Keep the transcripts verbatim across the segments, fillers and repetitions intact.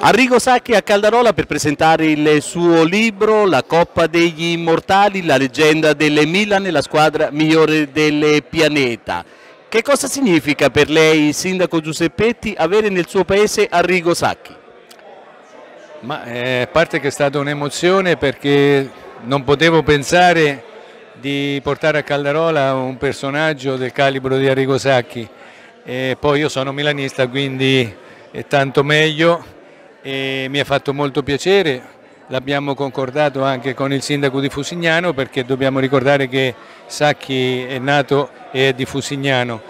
Arrigo Sacchi a Caldarola per presentare il suo libro La Coppa degli Immortali, la leggenda del Milan e la squadra migliore del pianeta. Che cosa significa per lei, sindaco Giuseppetti, avere nel suo paese Arrigo Sacchi? Ma eh, a parte che è stata un'emozione, perché non potevo pensare di portare a Caldarola un personaggio del calibro di Arrigo Sacchi. E poi io sono milanista, quindi è tanto meglio. E mi ha fatto molto piacere, l'abbiamo concordato anche con il sindaco di Fusignano, perché dobbiamo ricordare che Sacchi è nato e è di Fusignano.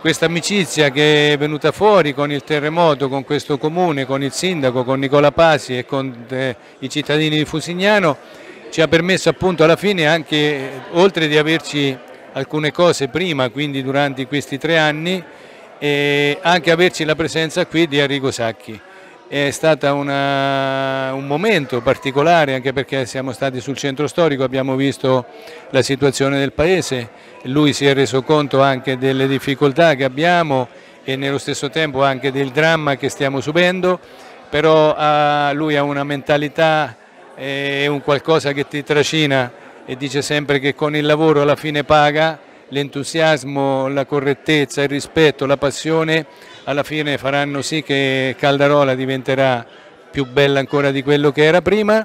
Questa amicizia che è venuta fuori con il terremoto, con questo comune, con il sindaco, con Nicola Pasi e con eh, i cittadini di Fusignano, ci ha permesso appunto alla fine, anche oltre di averci alcune cose prima, quindi durante questi tre anni, eh, anche averci la presenza qui di Arrigo Sacchi. È stato un momento particolare, anche perché siamo stati sul centro storico, abbiamo visto la situazione del paese, lui si è reso conto anche delle difficoltà che abbiamo e nello stesso tempo anche del dramma che stiamo subendo, però ha, lui ha una mentalità e un qualcosa che ti trascina e dice sempre che con il lavoro alla fine paga. L'entusiasmo, la correttezza, il rispetto, la passione alla fine faranno sì che Caldarola diventerà più bella ancora di quello che era prima,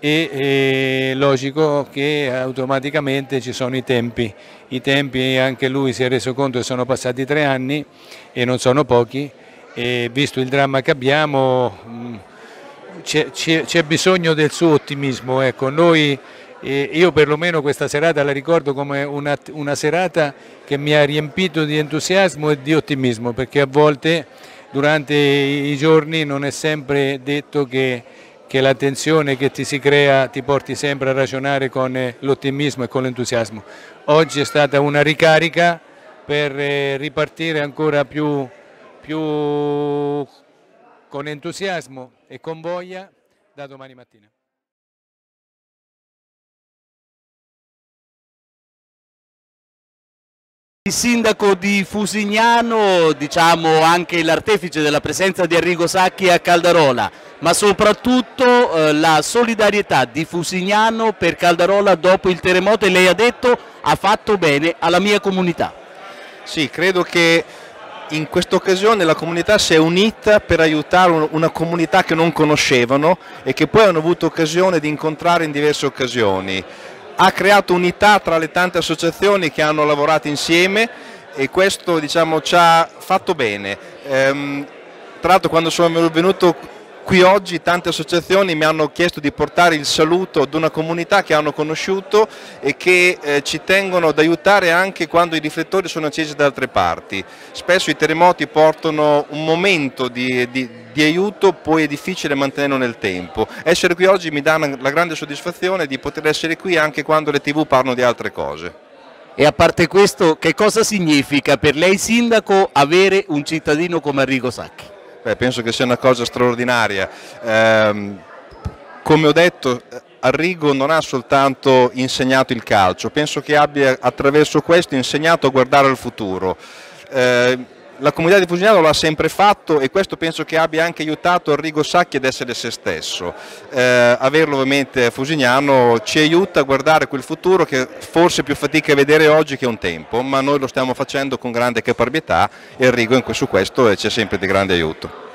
e è logico che automaticamente ci sono i tempi. I tempi, anche lui si è reso conto che sono passati tre anni e non sono pochi, e visto il dramma che abbiamo c'è bisogno del suo ottimismo. Ecco, noi E io perlomeno questa serata la ricordo come una, una serata che mi ha riempito di entusiasmo e di ottimismo, perché a volte durante i giorni non è sempre detto che, che la tensione che ti si crea ti porti sempre a ragionare con l'ottimismo e con l'entusiasmo. Oggi è stata una ricarica per ripartire ancora più, più con entusiasmo e con voglia da domani mattina. Il sindaco di Fusignano, diciamo anche l'artefice della presenza di Arrigo Sacchi a Caldarola, ma soprattutto eh, la solidarietà di Fusignano per Caldarola dopo il terremoto, e lei ha detto ha fatto bene alla mia comunità. Sì, credo che in questa occasione la comunità si è unita per aiutare una comunità che non conoscevano e che poi hanno avuto occasione di incontrare in diverse occasioni. Ha creato unità tra le tante associazioni che hanno lavorato insieme, e questo, diciamo, ci ha fatto bene. Ehm, tra l'altro, quando sono venuto qui oggi, tante associazioni mi hanno chiesto di portare il saluto ad una comunità che hanno conosciuto e che eh, ci tengono ad aiutare anche quando i riflettori sono accesi da altre parti. Spesso i terremoti portano un momento di, di, di aiuto, poi è difficile mantenerlo nel tempo. Essere qui oggi mi dà la grande soddisfazione di poter essere qui anche quando le tivù parlano di altre cose. E a parte questo, che cosa significa per lei, sindaco, avere un cittadino come Arrigo Sacchi? Beh, penso che sia una cosa straordinaria. Eh, come ho detto, Arrigo non ha soltanto insegnato il calcio, penso che abbia attraverso questo insegnato a guardare al futuro. Eh, la comunità di Fusignano l'ha sempre fatto, e questo penso che abbia anche aiutato Arrigo Sacchi ad essere se stesso. Eh, averlo ovviamente a Fusignano ci aiuta a guardare quel futuro che forse più fatica a vedere oggi che un tempo, ma noi lo stiamo facendo con grande caparbietà, e Arrigo in questo, su questo ci è sempre di grande aiuto.